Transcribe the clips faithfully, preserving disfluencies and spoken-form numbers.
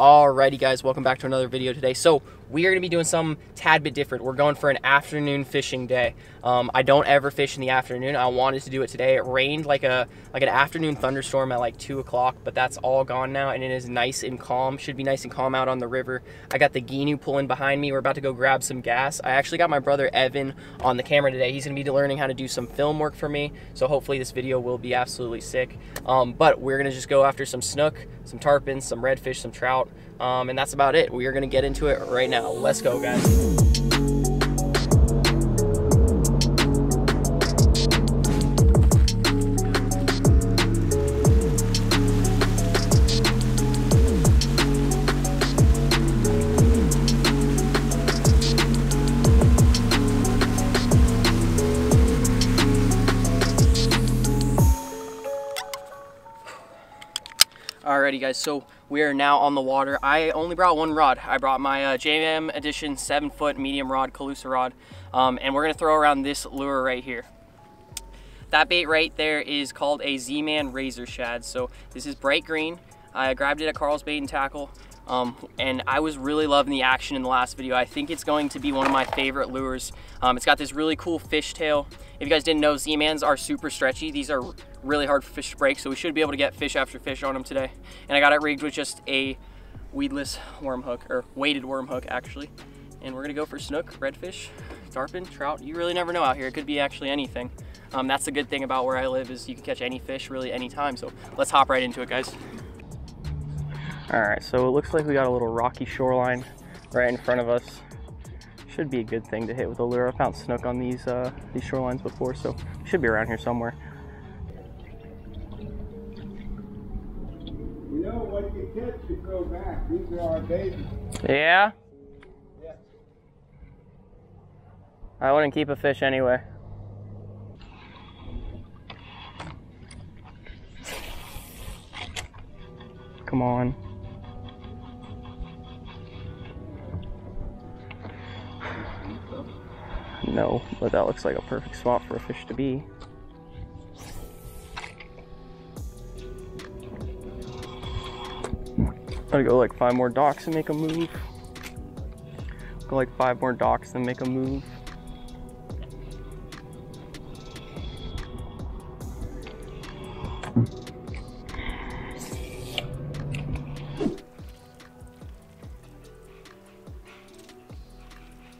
Alrighty guys, welcome back to another video today. So we are gonna be doing something tad bit different. We're going for an afternoon fishing day. Um, I don't ever fish in the afternoon. I wanted to do it today. It rained like a like an afternoon thunderstorm at like two o'clock, but that's all gone now and it is nice and calm. Should be nice and calm out on the river. I got the Gheenoe pulling behind me. We're about to go grab some gas. I actually got my brother Evan on the camera today. He's gonna be learning how to do some film work for me. So hopefully this video will be absolutely sick. Um, but we're gonna just go after some snook, some tarpon, some redfish, some trout. Um, and that's about it. We are gonna get into it right now. Let's go, guys. Alrighty, guys, so we are now on the water. I only brought one rod. I brought my uh, J M Edition seven foot medium rod, Calusa rod, um, and we're gonna throw around this lure right here. That bait right there is called a Z-Man Razor Shad. So this is bright green. I grabbed it at Carl's Bait and Tackle, um, and I was really loving the action in the last video. I think it's going to be one of my favorite lures. Um, it's got this really cool fishtail. If you guys didn't know, Z-Mans are super stretchy. These are really hard for fish to break, so we should be able to get fish after fish on them today. And I got it rigged with just a weedless worm hook, or weighted worm hook actually. And we're gonna go for snook, redfish, tarpon, trout. You really never know out here. It could be actually anything. Um, that's the good thing about where I live, is you can catch any fish really anytime. So let's hop right into it, guys. All right, so it looks like we got a little rocky shoreline right in front of us. Should be a good thing to hit with a lure. I found snook on these uh, these shorelines before, so it should be around here somewhere. You know, what you catch, you go back. These are our babies. Yeah? Yeah. I wouldn't keep a fish anyway. Come on. No, but that looks like a perfect spot for a fish to be. Gotta go like five more docks and make a move. Go like five more docks and make a move.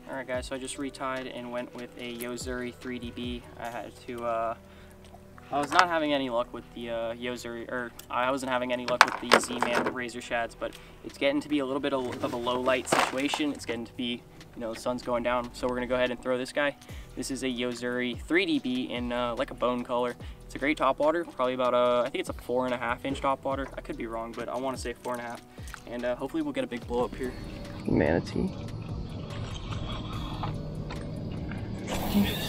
Alright guys, so I just retied and went with a Yozuri three D B. I had to, uh, I was not having any luck with the uh, Yozuri, or I wasn't having any luck with the Z-Man Razor Shads, but it's getting to be a little bit of, of a low light situation. It's getting to be, you know, the sun's going down. So we're gonna go ahead and throw this guy. This is a Yozuri three D B in uh, like a bone color. It's a great topwater, probably about a, I think it's a four and a half inch topwater. I could be wrong, but I wanna say four and a half. And uh, hopefully we'll get a big blow up here. Manatee.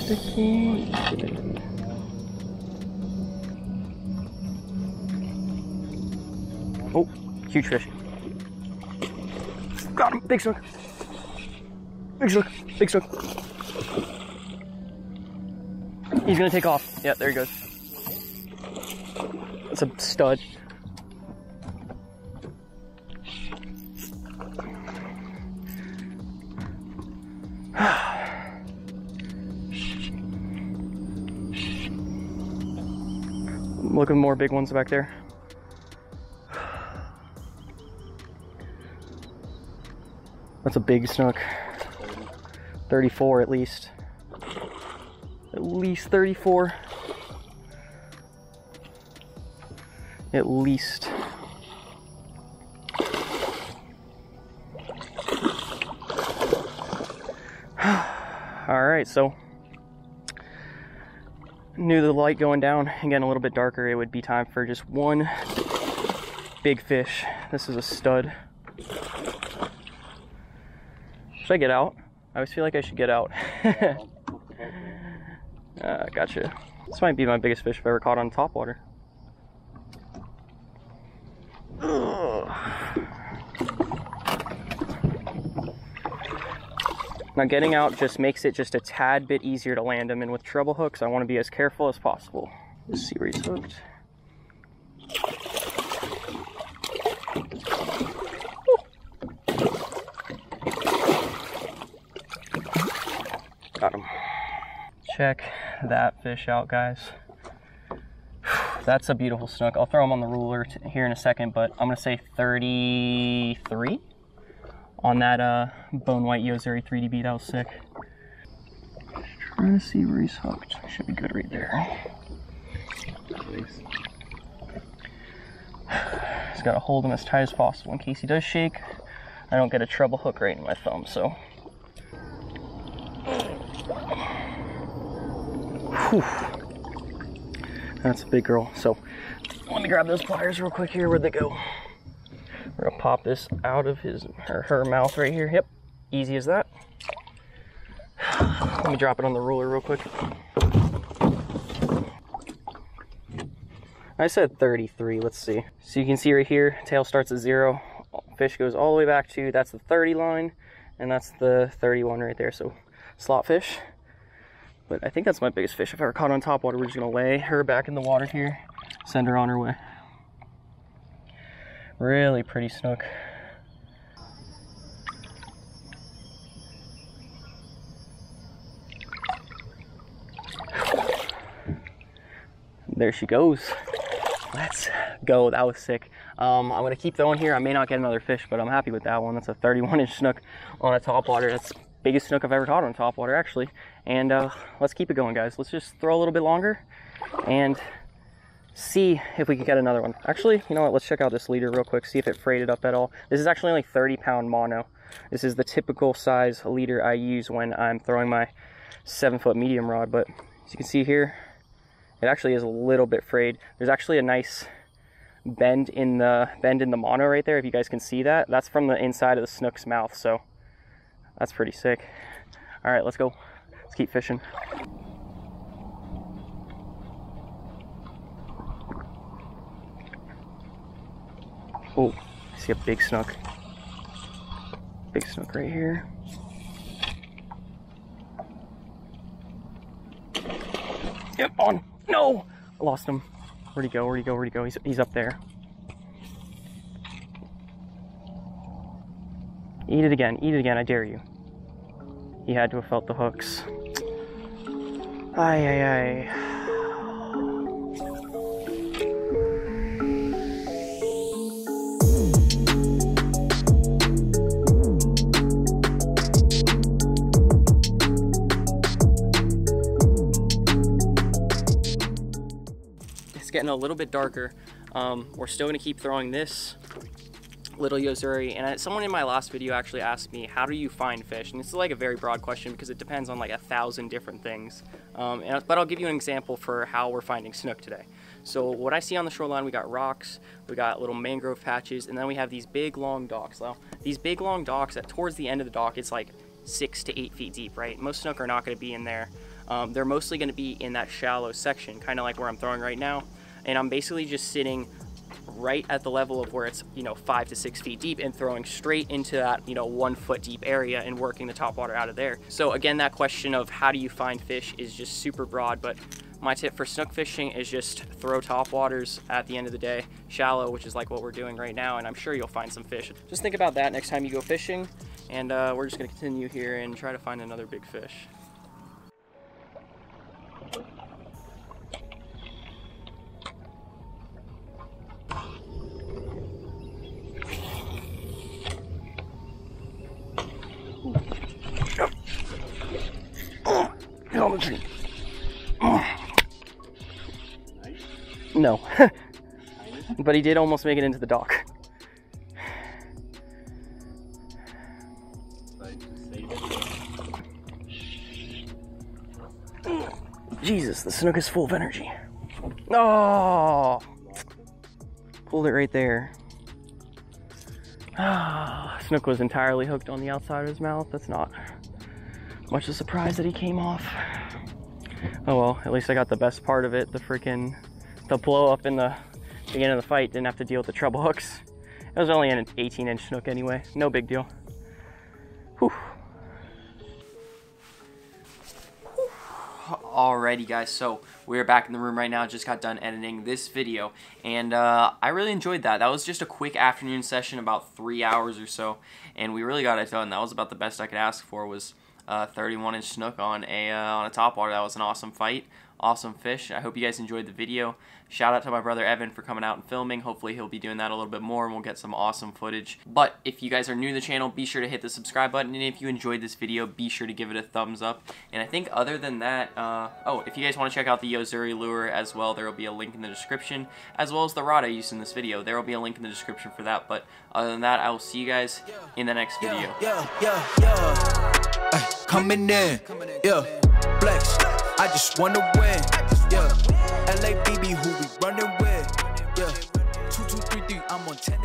Sticky. Oh, huge fish. Got him. Big snook. Big snook. Big snook. He's going to take off. Yeah, there he goes. That's a stud. Looking more big ones back there. That's a big snook. thirty-four at least. At least thirty-four. At least. All right, so knew the light going down and getting a little bit darker, it would be time for just one big fish. This is a stud. Should I get out? I always feel like I should get out. uh, gotcha. This might be my biggest fish I've ever caught on top water. Now getting out just makes it just a tad bit easier to land them, and with treble hooks I want to be as careful as possible. Let's see where he's hooked. Ooh, Got him. Check that fish out, guys. That's a beautiful snook. I'll throw him on the ruler t here in a second, but I'm gonna say thirty-three on that uh, bone white Yozuri three D B. That was sick. Trying to see where he's hooked. Should be good right there. Just gotta hold him as tight as possible in case he does shake. I don't get a treble hook right in my thumb, so. Whew. That's a big girl. So let me grab those pliers real quick here. Where'd they go? We're gonna pop this out of his or her mouth right here. Yep, easy as that. Let me drop it on the ruler real quick. I said thirty-three, let's see. So you can see right here, tail starts at zero. Fish goes all the way back to, that's the thirty line, and that's the thirty-one right there, so slot fish. But I think that's my biggest fish I've ever caught on top water. We're just gonna lay her back in the water here, send her on her way. Really pretty snook. There she goes. Let's go. That was sick. Um, I'm going to keep throwing here. I may not get another fish, but I'm happy with that one. That's a thirty-one inch snook on a topwater. That's the biggest snook I've ever caught on topwater, actually. And uh, let's keep it going, guys. Let's just throw a little bit longer and see if we can get another one. Actually, you know what? Let's check out this leader real quick, see if it freighted up at all. This is actually only thirty pound mono. This is the typical size leader I use when I'm throwing my seven foot medium rod. But as you can see here, it actually is a little bit frayed. There's actually a nice bend in the bend in the mono right there, if you guys can see that. That's from the inside of the snook's mouth, so that's pretty sick. All right, let's go. Let's keep fishing. Oh, I see a big snook. Big snook right here. Yep, on. No! I lost him. Where'd he go? Where'd he go? Where'd he go? He's, he's up there. Eat it again. Eat it again. I dare you. He had to have felt the hooks. Aye, aye, aye. Getting a little bit darker. Um, we're still going to keep throwing this little Yozuri, and I, someone in my last video actually asked me, how do you find fish? And this is like a very broad question because it depends on like a thousand different things, um, and, but I'll give you an example for how we're finding snook today. So what I see on the shoreline, we got rocks, we got little mangrove patches, and then we have these big long docks. Now these big long docks, at towards the end of the dock, it's like six to eight feet deep, right? Most snook are not going to be in there. Um, they're mostly going to be in that shallow section, kind of like where I'm throwing right now. And I'm basically just sitting right at the level of where it's, you know, five to six feet deep and throwing straight into that, you know, one foot deep area and working the topwater out of there. So again, that question of how do you find fish is just super broad, but my tip for snook fishing is just throw topwaters at the end of the day, shallow, which is like what we're doing right now, and I'm sure you'll find some fish. Just think about that next time you go fishing, and uh, we're just gonna continue here and try to find another big fish. No, but he did almost make it into the dock. Jesus, the snook is full of energy. Oh, pulled it right there. Ah, oh, snook was entirely hooked on the outside of his mouth. That's not much of a surprise that he came off. Oh well, at least I got the best part of it. The freaking the blow up in the beginning of the fight, didn't have to deal with the treble hooks. It was only an eighteen inch snook anyway, no big deal. Whew. Alrighty guys, so we're back in the room right now. Just got done editing this video, and uh, I really enjoyed that. That was just a quick afternoon session, about three hours or so, and we really got it done. That was about the best I could ask for, was uh, thirty-one inch snook on a uh, on a topwater. That was an awesome fight, awesome fish. I hope you guys enjoyed the video. Shout out to my brother Evan for coming out and filming. Hopefully he'll be doing that a little bit more and we'll get some awesome footage. But if you guys are new to the channel, be sure to hit the subscribe button, and if you enjoyed this video, be sure to give it a thumbs up. And I think other than that, uh, oh, if you guys want to check out the Yozuri lure as well, there will be a link in the description, as well as the rod I used in this video. There will be a link in the description for that. But other than that, I will see you guys in the next video. Yeah, yeah, yeah. Ay, coming in, yeah, flex. I just wanna win, yeah. L A B B, who we running with, yeah. Two, two, three, three, I'm on ten.